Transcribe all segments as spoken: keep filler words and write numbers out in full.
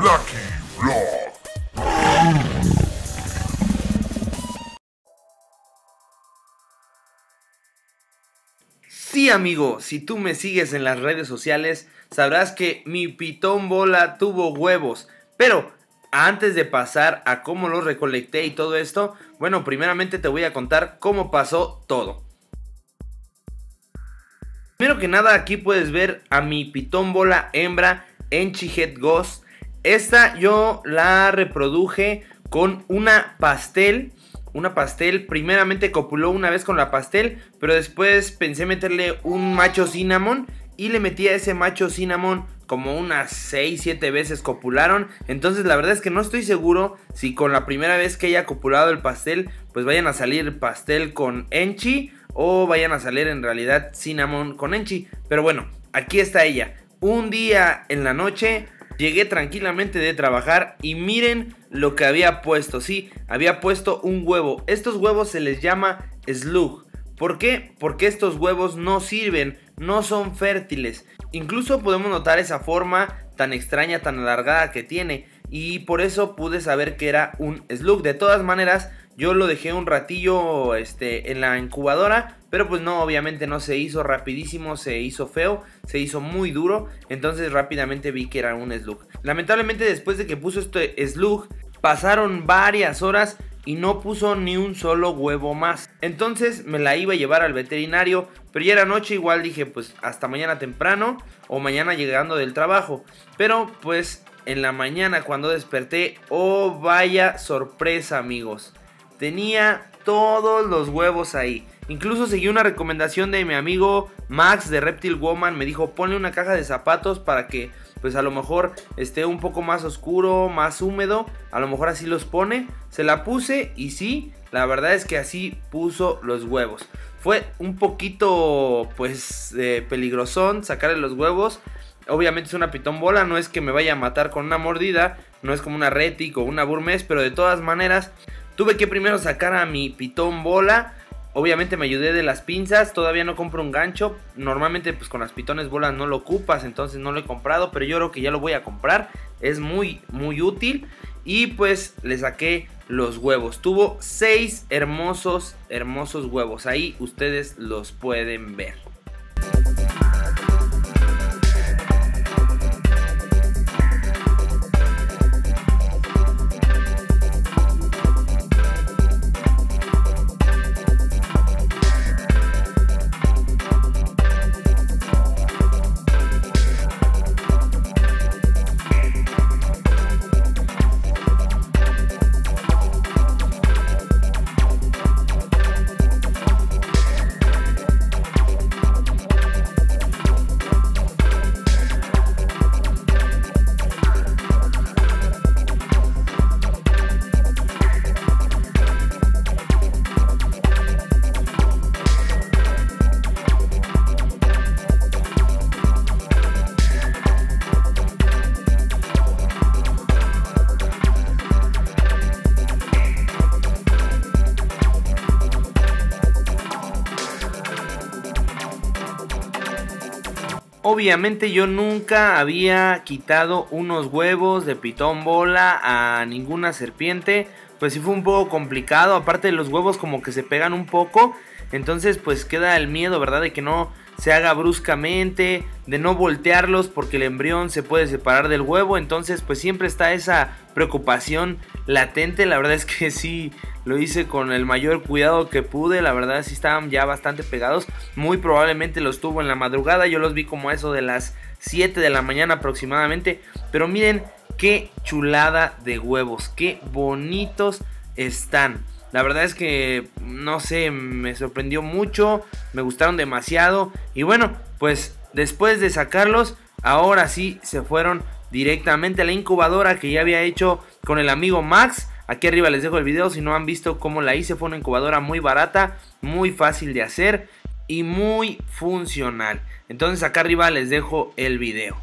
Blacky Blog. Sí, amigo, si tú me sigues en las redes sociales, sabrás que mi pitón bola tuvo huevos. Pero antes de pasar a cómo los recolecté y todo esto, bueno, primeramente te voy a contar cómo pasó todo. Primero que nada, aquí puedes ver a mi pitón bola hembra en Chihet Ghost. Esta yo la reproduje con una pastel. Una pastel, primeramente copuló una vez con la pastel, pero después pensé meterle un macho cinnamon y le metí a ese macho cinnamon como unas seis, siete veces copularon. Entonces la verdad es que no estoy seguro si con la primera vez que haya copulado el pastel, pues vayan a salir pastel con enchi o vayan a salir en realidad cinnamon con enchi. Pero bueno, aquí está ella. Un día en la noche llegué tranquilamente de trabajar y miren lo que había puesto, sí, había puesto un huevo. Estos huevos se les llama slug. ¿Por qué? Porque estos huevos no sirven, no son fértiles. Incluso podemos notar esa forma tan extraña, tan alargada que tiene. Y por eso pude saber que era un slug. De todas maneras, yo lo dejé un ratillo este, en la incubadora, pero pues no, obviamente no se hizo rapidísimo, se hizo feo, se hizo muy duro, entonces rápidamente vi que era un slug. Lamentablemente después de que puso este slug, pasaron varias horas y no puso ni un solo huevo más. Entonces me la iba a llevar al veterinario, pero ya era noche, igual dije pues hasta mañana temprano o mañana llegando del trabajo. Pero pues en la mañana cuando desperté, oh vaya sorpresa amigos. Tenía todos los huevos ahí. Incluso seguí una recomendación de mi amigo Max de Reptil Woman. Me dijo ponle una caja de zapatos para que pues a lo mejor esté un poco más oscuro, más húmedo. A lo mejor así los pone. Se la puse y sí, la verdad es que así puso los huevos. Fue un poquito pues eh, peligrosón sacarle los huevos. Obviamente es una pitón bola, no es que me vaya a matar con una mordida. No es como una retic o una burmés, pero de todas maneras tuve que primero sacar a mi pitón bola. Obviamente me ayudé de las pinzas. Todavía no compro un gancho. Normalmente pues con las pitones bolas no lo ocupas, entonces no lo he comprado, pero yo creo que ya lo voy a comprar. Es muy muy útil. Y pues le saqué los huevos. Tuvo seis hermosos hermosos huevos. Ahí ustedes los pueden ver. Obviamente yo nunca había quitado unos huevos de pitón bola a ninguna serpiente. Pues sí fue un poco complicado. Aparte de los huevos como que se pegan un poco. Entonces pues queda el miedo, ¿verdad? De que no se haga bruscamente. De no voltearlos porque el embrión se puede separar del huevo. Entonces pues siempre está esa preocupación latente. La verdad es que sí lo hice con el mayor cuidado que pude. La verdad sí estaban ya bastante pegados. Muy probablemente los tuvo en la madrugada. Yo los vi como eso de las siete de la mañana aproximadamente. Pero miren qué chulada de huevos. Qué bonitos están. La verdad es que no sé, me sorprendió mucho. Me gustaron demasiado. Y bueno, pues después de sacarlos, ahora sí se fueron directamente a la incubadora que ya había hecho con el amigo Max. Aquí arriba les dejo el video si no han visto cómo la hice. Fue una incubadora muy barata, muy fácil de hacer y muy funcional. Entonces acá arriba les dejo el video.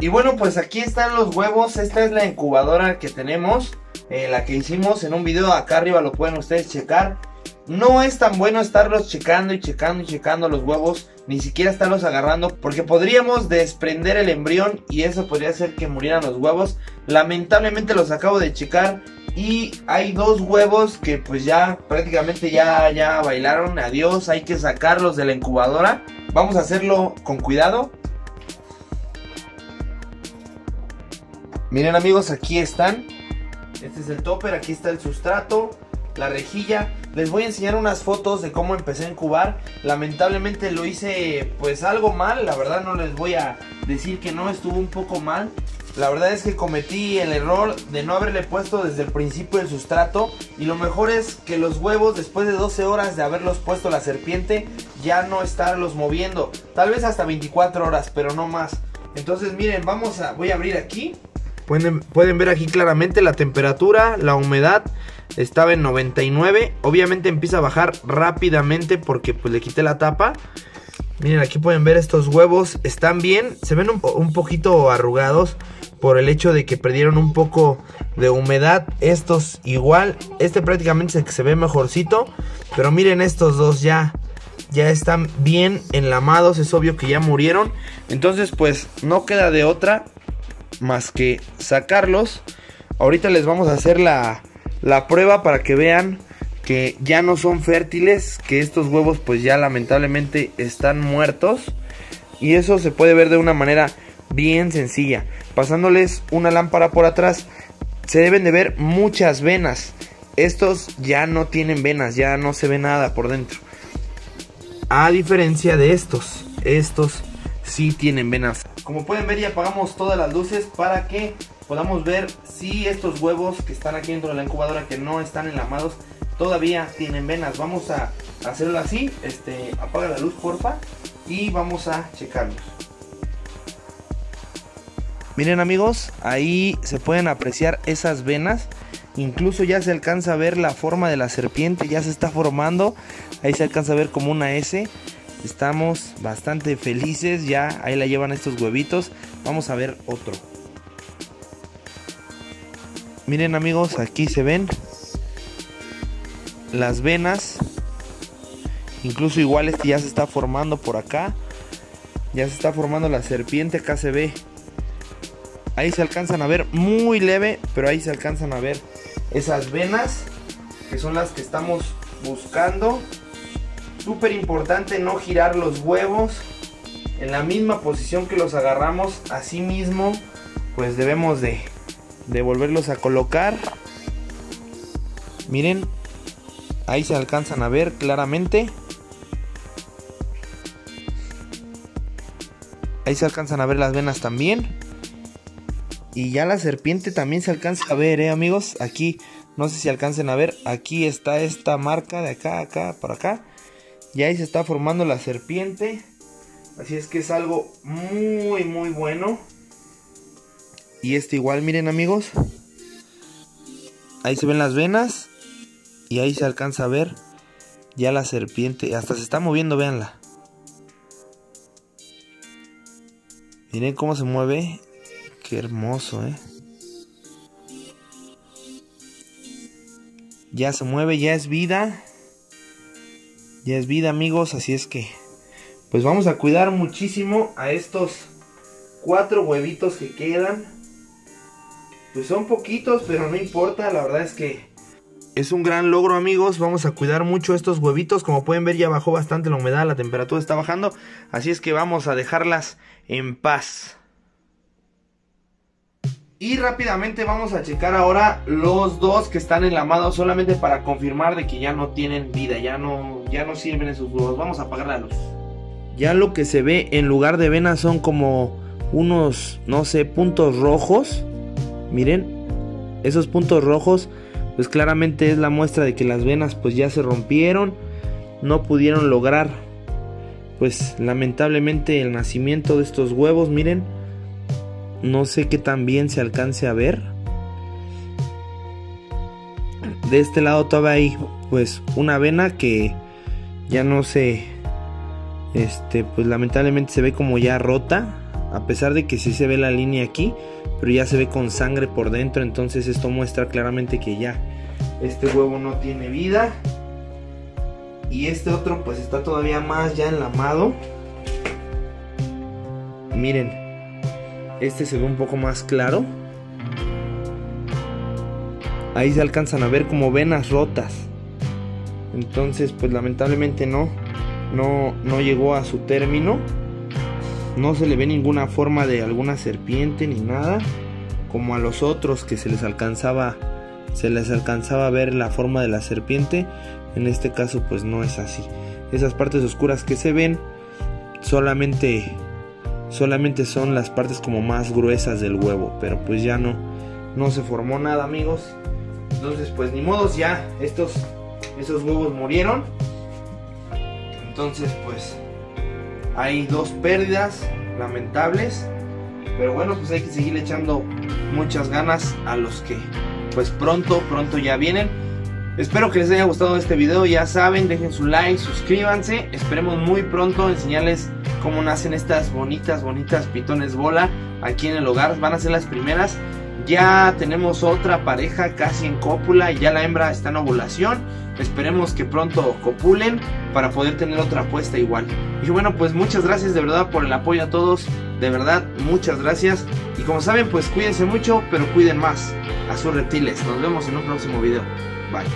Y bueno, pues aquí están los huevos. Esta es la incubadora que tenemos, eh, la que hicimos en un video, acá arriba lo pueden ustedes checar. No es tan bueno estarlos checando y checando y checando los huevos, ni siquiera estarlos agarrando, porque podríamos desprender el embrión y eso podría hacer que murieran los huevos. Lamentablemente los acabo de checar y hay dos huevos que pues ya prácticamente ya, ya bailaron, adiós, hay que sacarlos de la incubadora. Vamos a hacerlo con cuidado. Miren amigos, aquí están. Este es el topper, aquí está el sustrato, la rejilla. Les voy a enseñar unas fotos de cómo empecé a incubar. Lamentablemente lo hice pues algo mal, la verdad no les voy a decir que no, estuvo un poco mal. La verdad es que cometí el error de no haberle puesto desde el principio el sustrato. Y lo mejor es que los huevos, después de doce horas de haberlos puesto la serpiente, ya no estarlos moviendo. Tal vez hasta veinticuatro horas, pero no más. Entonces miren, vamos a, voy a abrir aquí. Pueden, pueden ver aquí claramente la temperatura, la humedad. Estaba en noventa y nueve. Obviamente empieza a bajar rápidamente porque pues le quité la tapa. Miren, aquí pueden ver estos huevos. Están bien, se ven un, un poquito arrugados por el hecho de que perdieron un poco de humedad. Estos igual, este prácticamente se, se ve mejorcito. Pero miren estos dos ya, ya están bien enlamados. Es obvio que ya murieron. Entonces pues no queda de otra más que sacarlos. Ahorita les vamos a hacer la, la prueba para que vean que ya no son fértiles, que estos huevos pues ya lamentablemente están muertos. Y eso se puede ver de una manera bien sencilla, pasándoles una lámpara por atrás. Se deben de ver muchas venas. Estos ya no tienen venas, ya no se ve nada por dentro, a diferencia de estos. Estos sí tienen venas. Como pueden ver, ya apagamos todas las luces para que podamos ver si estos huevos que están aquí dentro de la incubadora, que no están enlamados, todavía tienen venas. Vamos a hacerlo así. Este, apaga la luz porfa y vamos a checarlos. Miren amigos, ahí se pueden apreciar esas venas. Incluso ya se alcanza a ver la forma de la serpiente, ya se está formando. Ahí se alcanza a ver como una S. Estamos bastante felices. Ya ahí la llevan estos huevitos. Vamos a ver otro. Miren amigos, aquí se ven las venas. Incluso igual este ya se está formando por acá. Ya se está formando la serpiente. Acá se ve. Ahí se alcanzan a ver muy leve, pero ahí se alcanzan a ver esas venas, que son las que estamos buscando. Súper importante no girar los huevos. En la misma posición que los agarramos, así mismo pues debemos de, de volverlos a colocar. Miren, ahí se alcanzan a ver claramente. Ahí se alcanzan a ver las venas también. Y ya la serpiente también se alcanza a ver, eh amigos. Aquí, no sé si alcancen a ver, aquí está esta marca de acá, acá, por acá. Y ahí se está formando la serpiente. Así es que es algo muy, muy bueno. Y este igual, miren amigos. Ahí se ven las venas. Y ahí se alcanza a ver ya la serpiente. Hasta se está moviendo, véanla. Miren cómo se mueve. Qué hermoso, ¿eh? Ya se mueve, ya es vida. Ya es vida, amigos. Así es que pues vamos a cuidar muchísimo a estos cuatro huevitos que quedan. Pues son poquitos, pero no importa. La verdad es que es un gran logro, amigos. Vamos a cuidar mucho estos huevitos. Como pueden ver, ya bajó bastante la humedad, la temperatura está bajando. Así es que vamos a dejarlas en paz. Y rápidamente vamos a checar ahora los dos que están enlamados, solamente para confirmar de que ya no tienen vida, ya no, ya no sirven esos huevos. Vamos a apagar la luz. Ya lo que se ve en lugar de venas son como unos, no sé, puntos rojos. Miren, esos puntos rojos pues claramente es la muestra de que las venas pues ya se rompieron, no pudieron lograr pues lamentablemente el nacimiento de estos huevos. Miren, no sé qué tan bien se alcance a ver. De este lado todavía hay pues una vena que ya no sé, este pues lamentablemente se ve como ya rota. a pesar de que sí se ve la línea aquí, pero ya se ve con sangre por dentro. Entonces esto muestra claramente que ya este huevo no tiene vida. Y este otro pues está todavía más ya enlamado. Miren, este se ve un poco más claro. Ahí se alcanzan a ver como venas rotas. Entonces pues lamentablemente no, no, no llegó a su término. No se le ve ninguna forma de alguna serpiente ni nada, como a los otros que se les alcanzaba, se les alcanzaba a ver la forma de la serpiente. En este caso pues no es así. Esas partes oscuras que se ven solamente, solamente son las partes como más gruesas del huevo, pero pues ya no, no se formó nada, amigos. Entonces pues ni modos, ya estos, esos huevos murieron. Entonces pues hay dos pérdidas lamentables, pero bueno, pues hay que seguir echando muchas ganas a los que pues pronto, pronto ya vienen. Espero que les haya gustado este video, ya saben, dejen su like, suscríbanse. Esperemos muy pronto enseñarles cómo nacen estas bonitas, bonitas pitones bola aquí en el hogar. Van a ser las primeras. Ya tenemos otra pareja casi en cópula y ya la hembra está en ovulación. Esperemos que pronto copulen para poder tener otra puesta igual. Y bueno, pues muchas gracias de verdad por el apoyo a todos. De verdad, muchas gracias. Y como saben, pues cuídense mucho, pero cuiden más a sus reptiles. Nos vemos en un próximo video. Bye.